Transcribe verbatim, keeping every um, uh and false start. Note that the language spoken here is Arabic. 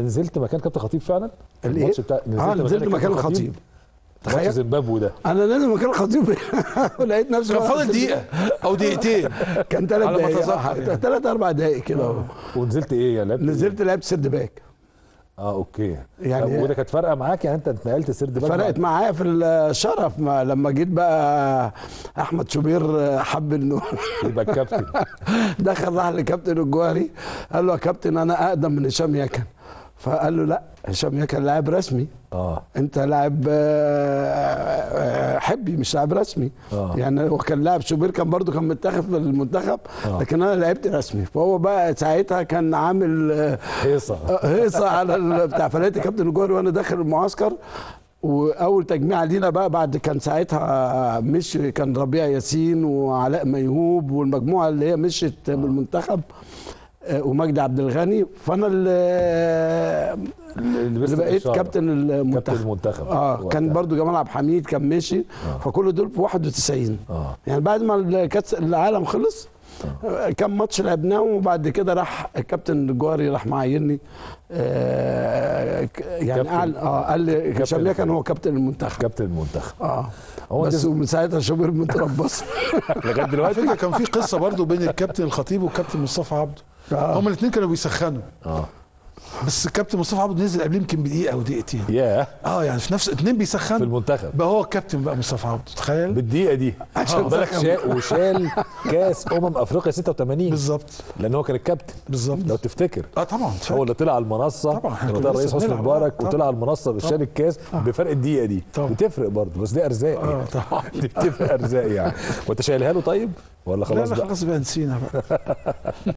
نزلت مكان كابتن خطيب فعلا؟ الماتش بتاع نزلت, آه نزلت مكان الخطيب. ماتش زيمبابوي ده انا نازل مكان الخطيب ولقيت نفسي كان فاضل دقيقه او دقيقتين كان ثلاث دقائق ثلاث اربع دقائق كده. ونزلت ايه يا لعبت؟ نزلت لعبت سيرد باك. اه اوكي يعني وده كانت فارقه معاك يعني انت اتنقلت سرد بقى؟ فرقت معايا في الشرف ما لما جيت بقى احمد شبير حب انه يبقى الكابتن دخل راح للكابتن الجوهري قال له يا كابتن انا اقدم من هشام يكن. فقال له لا هشام يكن لاعب رسمي اه انت لاعب حبي مش لاعب رسمي آه. يعني هو كان لاعب شوبير كان برضه كان متاخد في المنتخب آه. لكن انا لعبت رسمي فهو بقى ساعتها كان عامل هيصه هيصه على بتاع فلقيت الكابتن الجوهري وانا داخل المعسكر واول تجميعه لينا بقى بعد كان ساعتها مش كان ربيع ياسين وعلاء ميهوب والمجموعه اللي هي مشت آه. بالمنتخب ومجدي عبد الغني فانا اللي بقيت كابتن المنتخب كابتن المنتخب اه كان برضو جمال عبد حميد كان ماشي آه. فكل دول في واحد وتسعين آه. يعني بعد ما كاس العالم خلص آه. كان ماتش لعبناه وبعد كده راح الكابتن الجوهري راح معيني آه يعني قال اه قال لي هشام كان هو كابتن المنتخب كابتن المنتخب اه بس ومن ساعتها شوبير متربص لغايه دلوقتي. كان في قصه برضو بين الكابتن الخطيب والكابتن مصطفى عبده آه. هما الاثنين كانوا بيسخنوا اه بس الكابتن مصطفى عبده نزل قبل يمكن بدقيقه او دقيقتين ياه اه يعني في نفس الاثنين بيسخنوا في المنتخب بقى هو الكابتن بقى مصطفى عبده تخيل بالدقيقه دي عشان آه. بالك شاء وشال كاس امم افريقيا ستة وثمانين بالظبط لان هو كان الكابتن بالظبط لو تفتكر اه طبعا هو اللي طلع على المنصه طبعا طلع الرئيس حسني مبارك وطلع على المنصه شال الكاس آه. بفرق الدقيقه دي طبعًا. بتفرق برضه بس دي ارزاق اه طبعا دي بتفرق ارزاق يعني وانت شايلها له طيب ولا خلاص؟ لا خلاص بقى نسينا بقى